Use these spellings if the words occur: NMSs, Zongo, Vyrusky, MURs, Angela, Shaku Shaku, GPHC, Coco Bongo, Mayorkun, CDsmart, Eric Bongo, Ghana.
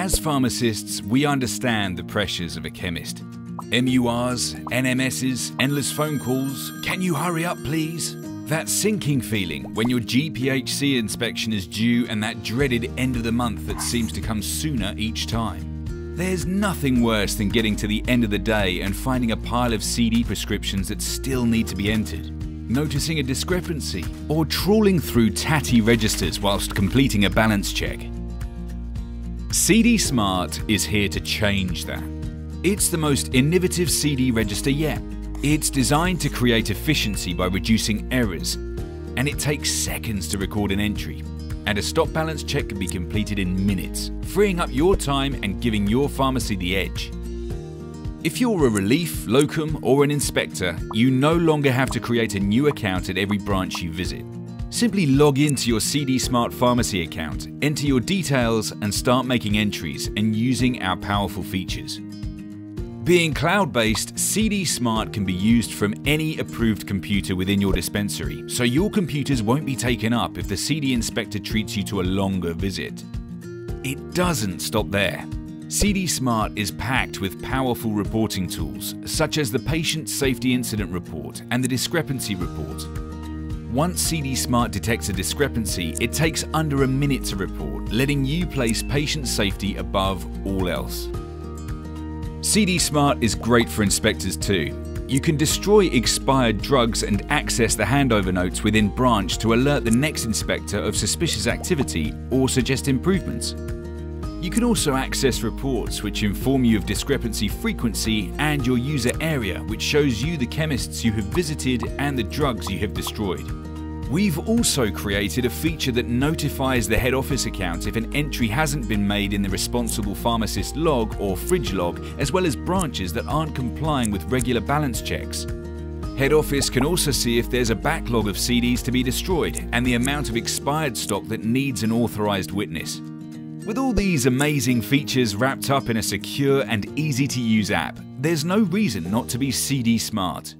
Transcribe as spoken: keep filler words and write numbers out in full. As pharmacists, we understand the pressures of a chemist. M U Rs, N M Ss, endless phone calls, can you hurry up please? That sinking feeling when your G P H C inspection is due and that dreaded end of the month that seems to come sooner each time. There's nothing worse than getting to the end of the day and finding a pile of C D prescriptions that still need to be entered, noticing a discrepancy, or trawling through tatty registers whilst completing a balance check. CDsmart is here to change that. It's the most innovative C D register yet. It's designed to create efficiency by reducing errors, and it takes seconds to record an entry, and a stop balance check can be completed in minutes, freeing up your time and giving your pharmacy the edge. If you're a relief, locum, or an inspector, you no longer have to create a new account at every branch you visit. Simply log into your CDsmart Pharmacy account, enter your details, and start making entries and using our powerful features. Being cloud-based, CDsmart can be used from any approved computer within your dispensary, so your computers won't be taken up if the C D inspector treats you to a longer visit. It doesn't stop there. CDsmart is packed with powerful reporting tools, such as the Patient Safety Incident Report and the Discrepancy Report. Once CDsmart detects a discrepancy, it takes under a minute to report, letting you place patient safety above all else. CDsmart is great for inspectors too. You can destroy expired drugs and access the handover notes within branch to alert the next inspector of suspicious activity or suggest improvements. You can also access reports which inform you of discrepancy frequency and your user area, which shows you the chemists you have visited and the drugs you have destroyed. We've also created a feature that notifies the head office account if an entry hasn't been made in the responsible pharmacist log or fridge log, as well as branches that aren't complying with regular balance checks. Head office can also see if there's a backlog of C Ds to be destroyed and the amount of expired stock that needs an authorized witness. With all these amazing features wrapped up in a secure and easy-to-use app, there's no reason not to be CDsmart.